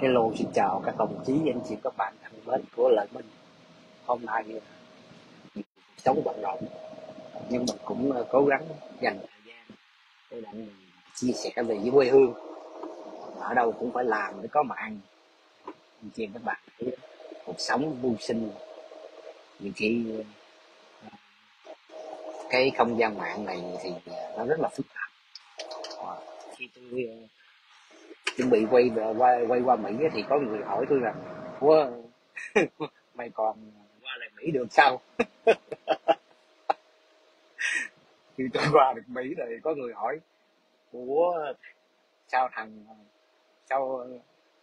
Hello, xin chào các đồng chí, anh chị, các bạn thân mến của Lợi Minh. Hôm nay sống vận động nhưng mình cũng cố gắng dành thời gian để mình chia sẻ về với quê hương. Ở đâu cũng phải làm để có mà ăn. Anh chị, các bạn thấy cuộc sống mưu sinh, nhiều khi cái không gian mạng này thì nó rất là phức tạp. Khi tôi chuẩn bị quay qua Mỹ thì có người hỏi tôi rằng wow, mày còn qua lại Mỹ được sao? Khi tôi qua được Mỹ thì có người hỏi của sao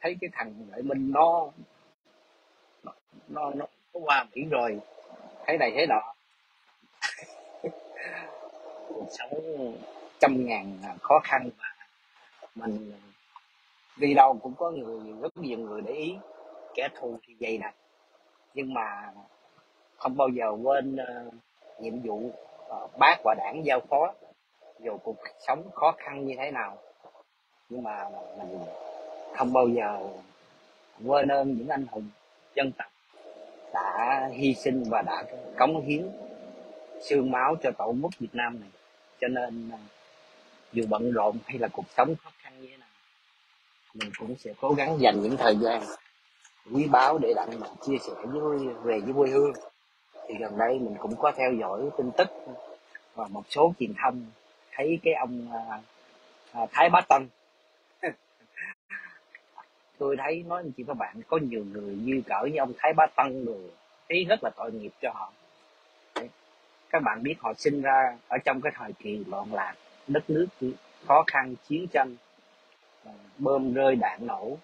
thấy cái thằng Lợi Minh nó qua Mỹ rồi, thế này thế nọ. Cuộc sống trăm ngàn khó khăn mà mình đi đâu cũng có rất nhiều người để ý, kẻ thù thì dày đặc, nhưng mà không bao giờ quên nhiệm vụ bác và đảng giao phó. Dù cuộc sống khó khăn như thế nào nhưng mà mình không bao giờ quên ơn những anh hùng dân tộc đã hy sinh và đã cống hiến xương máu cho tổ quốc Việt Nam này. Cho nên dù bận rộn hay là cuộc sống khó khăn như thế nào, mình cũng sẽ cố gắng dành những thời gian quý báu để đặng mình chia sẻ về với quê hương. Thì gần đây mình cũng có theo dõi tin tức và một số truyền thông thấy cái ông Thái Bá Tân. Tôi thấy nói anh chị các bạn, có nhiều người như cỡ như ông Thái Bá Tân rồi, thấy rất là tội nghiệp cho họ. Đấy. Các bạn biết họ sinh ra ở trong cái thời kỳ loạn lạc, đất nước khó khăn, chiến tranh, bơm rơi đạn nổ.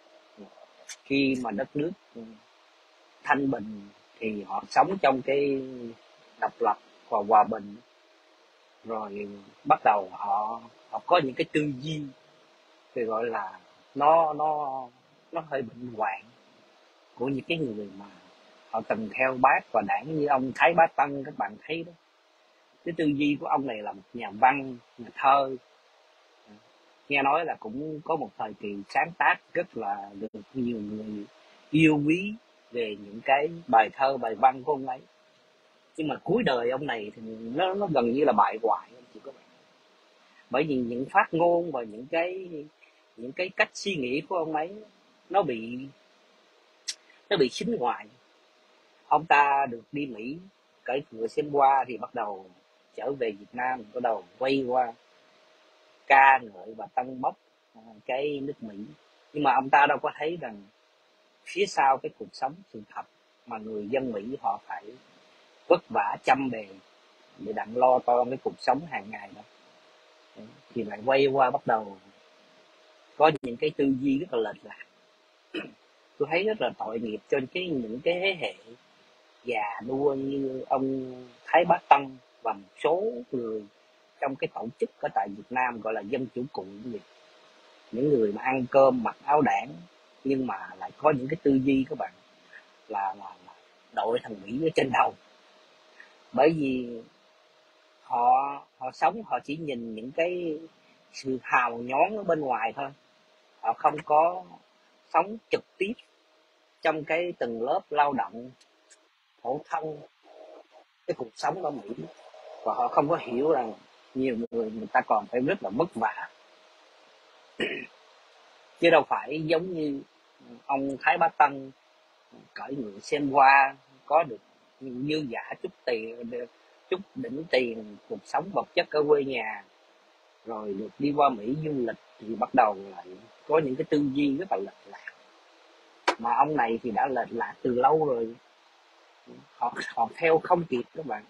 Khi mà đất nước thanh bình thì họ sống trong cái độc lập và hòa bình, rồi bắt đầu họ có những cái tư duy thì gọi là nó hơi bệnh hoạn của những cái người mà họ từng theo bác và đảng như ông Thái Bá Tân. Các bạn thấy đó, cái tư duy của ông này là một nhà văn, nhà thơ, nghe nói là cũng có một thời kỳ sáng tác rất là được nhiều người yêu quý về những cái bài thơ, bài văn của ông ấy. Nhưng mà cuối đời ông này thì nó gần như là bại hoại, anh chị các bạn. Bởi vì những phát ngôn và những cái cách suy nghĩ của ông ấy nó bị xính ngoại. Ông ta được đi Mỹ cởi cửa xem qua thì bắt đầu trở về Việt Nam, bắt đầu quay qua ca ngợi và tâng bốc cái nước Mỹ. Nhưng mà ông ta đâu có thấy rằng phía sau cái cuộc sống sự thật mà người dân Mỹ họ phải vất vả chăm bề để đặng lo toan cái cuộc sống hàng ngày đó. Thì lại quay qua bắt đầu có những cái tư duy rất là lệch lạc. Tôi thấy rất là tội nghiệp cho những cái thế hệ già nua như ông Thái Bá Tân và một số người trong cái tổ chức ở tại Việt Nam gọi là dân chủ cũ, những người mà ăn cơm mặc áo đảng nhưng mà lại có những cái tư duy các bạn là đội thằng Mỹ ở trên đầu. Bởi vì họ sống, họ chỉ nhìn những cái sự hào nhoáng ở bên ngoài thôi, họ không có sống trực tiếp trong cái từng lớp lao động phổ thông cái cuộc sống ở Mỹ. Và họ không có hiểu rằng nhiều người ta còn phải rất là vất vả, chứ đâu phải giống như ông Thái Bá Tân cởi người xem qua có được dư giả chút đỉnh tiền, cuộc sống vật chất ở quê nhà, rồi được đi qua Mỹ du lịch thì bắt đầu lại có những cái tư duy rất là lệch lạc. Mà ông này thì đã lệch lạc từ lâu rồi, họ theo không kịp các bạn.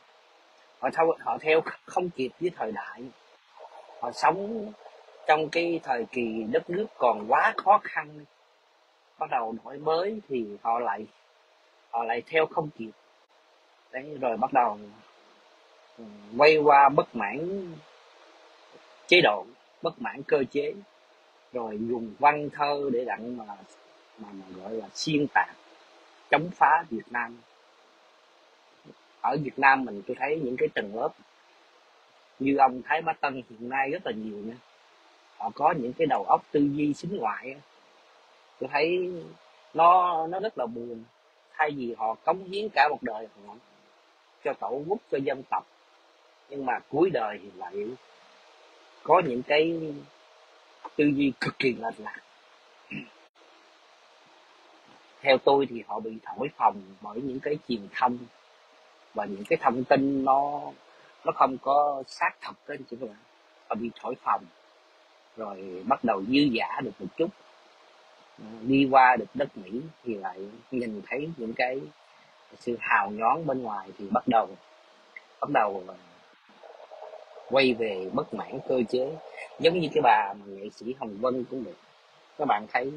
Họ theo không kịp với thời đại. Họ sống trong cái thời kỳ đất nước còn quá khó khăn, bắt đầu đổi mới thì họ lại theo không kịp. Đấy, rồi bắt đầu quay qua bất mãn chế độ, bất mãn cơ chế, rồi dùng văn thơ để đặng mà gọi là xuyên tạc, chống phá Việt Nam. Ở Việt Nam mình tôi thấy những cái tầng lớp như ông Thái Bá Tân hiện nay rất là nhiều nha. Họ có những cái đầu óc tư duy xính ngoại, tôi thấy nó rất là buồn. Thay vì họ cống hiến cả một đời họ cho tổ quốc, cho dân tộc, nhưng mà cuối đời thì lại có những cái tư duy cực kỳ lệch lạc. Theo tôi thì họ bị thổi phồng bởi những cái truyền thông và những cái thông tin nó không có xác thực đó anh chị các bạn. Họ bị thổi phồng rồi bắt đầu dư giả được một chút, đi qua được đất Mỹ thì lại nhìn thấy những cái sự hào nhoáng bên ngoài thì bắt đầu quay về bất mãn cơ chế. Giống như cái bà mà nghệ sĩ Hồng Vân cũng được, các bạn thấy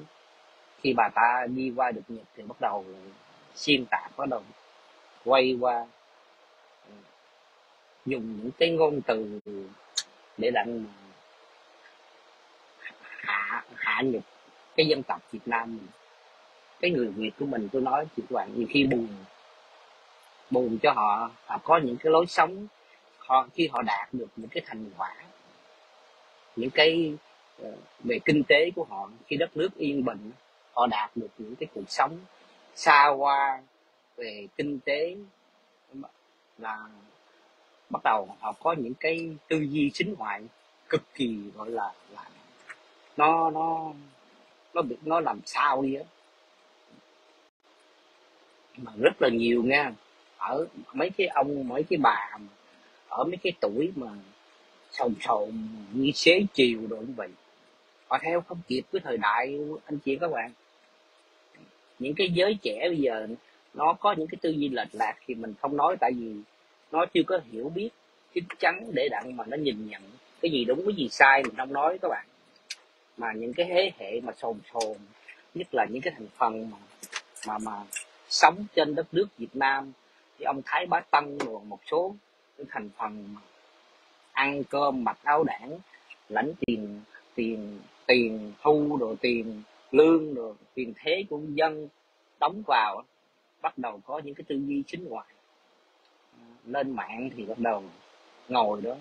khi bà ta đi qua được Nhật thì bắt đầu xuyên tạc, bắt đầu quay qua dùng những cái ngôn từ để làm hạ nhục cái dân tộc Việt Nam mình. Cái người Việt của mình, tôi nói chị các bạn, nhiều khi buồn cho họ có những cái lối sống, họ khi họ đạt được những cái thành quả, những cái về kinh tế của họ, khi đất nước yên bình, họ đạt được những cái cuộc sống xa hoa về kinh tế, là bắt đầu họ có những cái tư duy chính ngoại cực kỳ gọi là nó làm sao đi á, mà rất là nhiều nha. Ở mấy cái ông, mấy cái bà ở mấy cái tuổi mà sầu như xế chiều rồi như vậy, họ theo không kịp cái thời đại anh chị các bạn. Những cái giới trẻ bây giờ nó có những cái tư duy lệch lạc thì mình không nói, tại vì nó chưa có hiểu biết chính chắn để đặng mà nó nhìn nhận cái gì đúng cái gì sai mình không nói các bạn. Mà những cái thế hệ mà sồn nhất là những cái thành phần mà sống trên đất nước Việt Nam, thì ông Thái Bá Tân rồi một số cái thành phần ăn cơm mặc áo đảng, lãnh tiền thu rồi tiền lương rồi tiền thế của dân đóng vào, bắt đầu có những cái tư duy chính ngoại. Lên mạng thì bắt đầu ngồi đó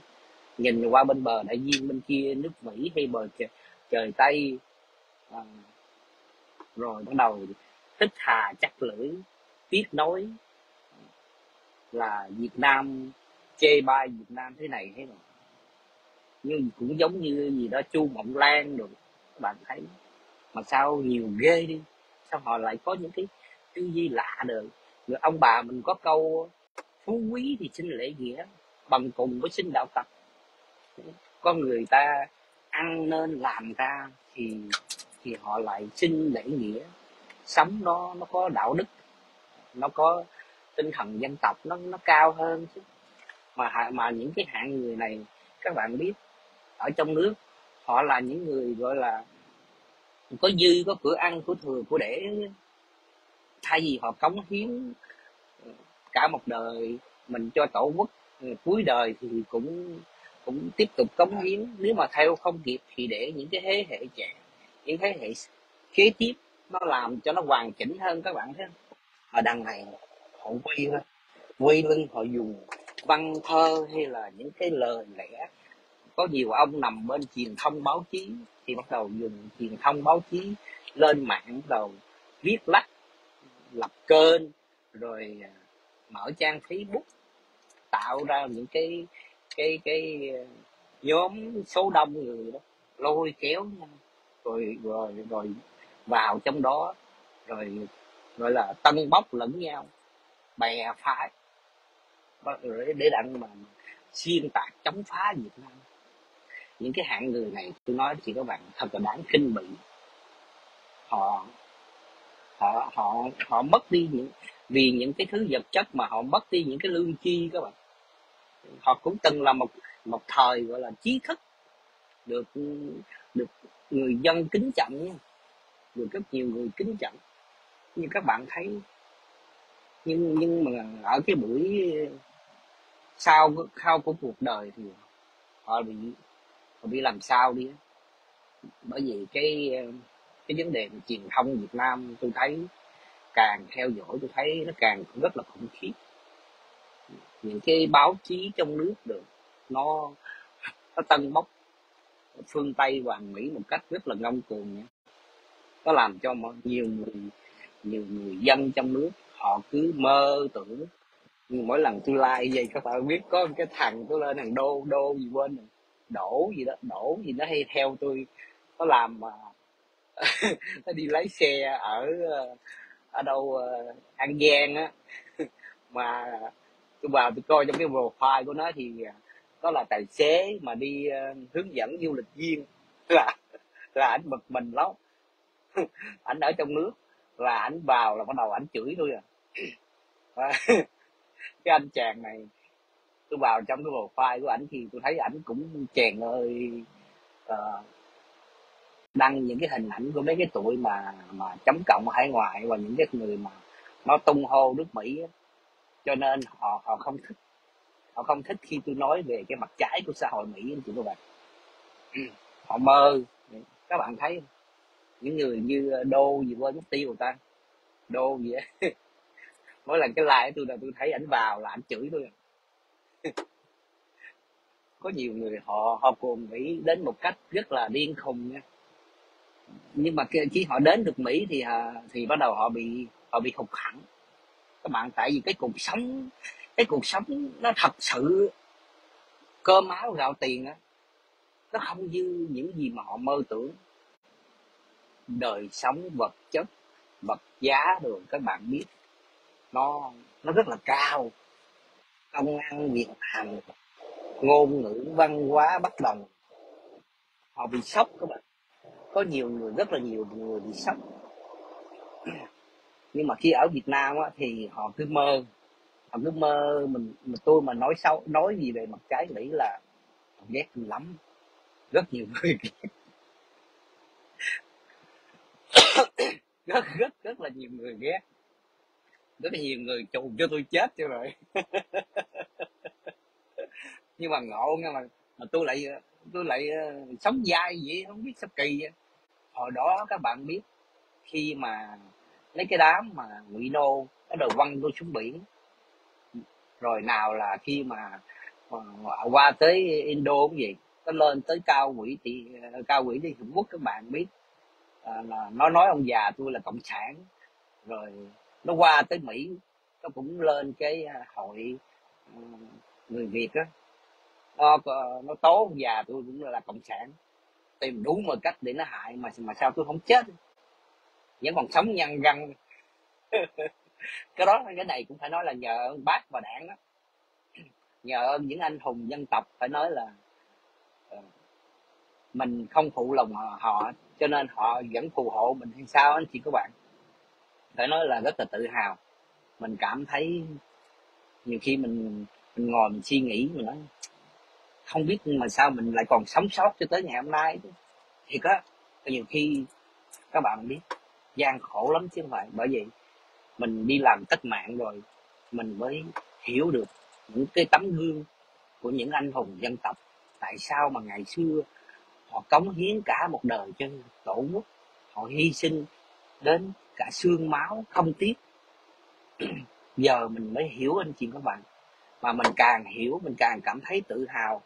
nhìn qua bên bờ đại dương bên kia nước Mỹ hay bờ trời Tây, rồi bắt đầu thích thà chắc lưỡi tiếc nối là Việt Nam, chê bai Việt Nam thế này thế này. Nhưng cũng giống như gì đó Chu Mộng Lan rồi, các bạn thấy mà sao nhiều ghê đi, sao họ lại có những cái tư duy lạ đời. Người ông bà mình có câu phú quý thì xin lễ nghĩa bằng cùng với xin đạo tập. Con người ta ăn nên làm ra thì họ lại xin lễ nghĩa, sống nó có đạo đức, nó có tinh thần dân tộc, nó cao hơn chứ. Mà những cái hạng người này các bạn biết, ở trong nước họ là những người gọi là có dư, có cửa ăn, của thừa, của để. Thay vì họ cống hiến cả một đời mình cho tổ quốc, cuối đời thì cũng tiếp tục cống hiến. Nếu mà theo không kịp thì để những cái thế hệ trẻ, những thế hệ kế tiếp nó làm cho nó hoàn chỉnh hơn, các bạn thấy không? Ở đằng này họ quay lưng, họ dùng văn thơ hay là những cái lời lẽ. Có nhiều ông nằm bên truyền thông báo chí thì bắt đầu dùng truyền thông báo chí, lên mạng đầu viết lách, lập kênh rồi mở trang Facebook, tạo ra những cái nhóm số đông người đó, lôi kéo nhau rồi vào trong đó, rồi gọi là tân bốc lẫn nhau, bè phái để đặng mà xuyên tạc chống phá Việt Nam. Những cái hạng người này tôi nói chị các bạn thật là đáng khinh bỉ. Họ mất đi vì những cái thứ vật chất mà họ mất đi những cái lương tri các bạn. Họ cũng từng là một thời gọi là trí thức, được người dân kính trọng nha, được rất nhiều người kính trọng. Như các bạn thấy, nhưng mà ở cái buổi sau của cuộc đời thì họ bị làm sao đi. Bởi vì cái vấn đề truyền thông Việt Nam, tôi thấy càng theo dõi tôi thấy nó càng rất là khủng khiếp. Những cái báo chí trong nước được nó tân bốc phương Tây, hoàng Mỹ một cách rất là ngông cuồng nha. Nó làm cho nhiều người dân trong nước họ cứ mơ tưởng. Nhưng mỗi lần tôi like vậy các bạn biết, có cái thằng tôi lên thằng đô gì quên rồi, đổ gì đó hay theo tôi, nó làm mà nó đi lái xe ở đâu An Giang á. Mà tôi vào tôi coi trong cái profile của nó thì nó là tài xế mà đi hướng dẫn du lịch viên, là ảnh bực mình lắm. Ảnh ở trong nước là ảnh vào là bắt đầu ảnh chửi tôi à. Cái anh chàng này, tôi vào trong cái profile của ảnh thì tôi thấy ảnh cũng chàng ơi, đăng những cái hình ảnh của mấy cái tụi mà chống cộng ở hải ngoại và những cái người mà nó tung hô nước Mỹ, cho nên họ không thích. Họ không thích khi tôi nói về cái mặt trái của xã hội Mỹ anh chị các bạn. Họ mơ, các bạn thấy không? Những người như đô gì quên mất tiêu người ta, đô gì á. Mỗi lần cái like của tôi là tôi thấy ảnh vào là ảnh chửi tôi. Có nhiều người họ còn nghĩ đến một cách rất là điên khùng nha. Nhưng mà khi họ đến được Mỹ thì bắt đầu họ bị hụt hẳn. Các bạn, tại vì cái cuộc sống nó thật sự cơm áo gạo tiền á, nó không như những gì mà họ mơ tưởng. Đời sống vật chất, vật giá rồi các bạn biết, nó rất là cao. Công ăn việc làm, ngôn ngữ văn hóa bất đồng, họ bị sốc các bạn. Có nhiều người, rất là nhiều người bị sốc. Nhưng mà khi ở Việt Nam á, thì họ cứ mơ tôi mà nói gì về mặt trái Mỹ là ghét tôi lắm, rất nhiều người ghét. rất là nhiều người ghét, rất là nhiều người chù cho tôi chết cho rồi. Nhưng mà ngộ nghe mà tôi lại sống dai vậy, không biết sao kỳ vậy. Hồi đó các bạn biết, khi mà lấy cái đám mà Ngụy Nô nó đòi quăng tôi xuống biển, rồi nào là khi mà qua tới Indo cũng vậy, nó lên tới cao quỹ đi Trung Quốc các bạn biết, là nó nói ông già tôi là cộng sản. Rồi nó qua tới Mỹ, nó cũng lên cái hội người Việt á, nó tố ông già tôi cũng là cộng sản, tìm đủ mọi cách để nó hại mà sao tôi không chết, vẫn còn sống nhăn răng. Cái đó, cái này cũng phải nói là nhờ ơn bác và đảng đó, nhờ ơn những anh hùng dân tộc, phải nói là mình không phụ lòng họ cho nên họ vẫn phù hộ mình hay sao anh chị các bạn. Phải nói là rất là tự hào. Mình cảm thấy nhiều khi mình ngồi mình suy nghĩ, mình nói không biết mà sao mình lại còn sống sót cho tới ngày hôm nay. Thiệt á, nhiều khi các bạn biết gian khổ lắm chứ không phải. Bởi vậy mình đi làm cách mạng rồi mình mới hiểu được những cái tấm gương của những anh hùng dân tộc, tại sao mà ngày xưa họ cống hiến cả một đời cho tổ quốc, họ hy sinh đến cả xương máu không tiếc. Giờ mình mới hiểu anh chị các bạn, mà mình càng hiểu mình càng cảm thấy tự hào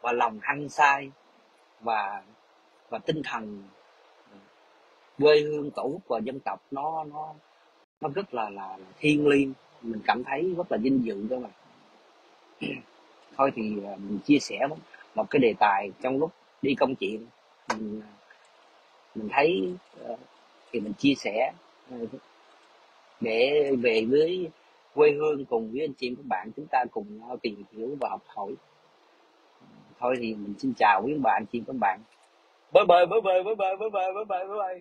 và lòng hăng say và tinh thần quê hương tổ quốc và dân tộc nó rất là thiêng liêng. Mình cảm thấy rất là vinh dự đó mà. Thôi thì mình chia sẻ một cái đề tài trong lúc đi công chuyện, mình thấy thì mình chia sẻ để về với quê hương cùng với anh chị các bạn, chúng ta cùng nhau tìm hiểu và học hỏi. Thôi thì mình xin chào quý bạn, anh chị các bạn. Bye bye.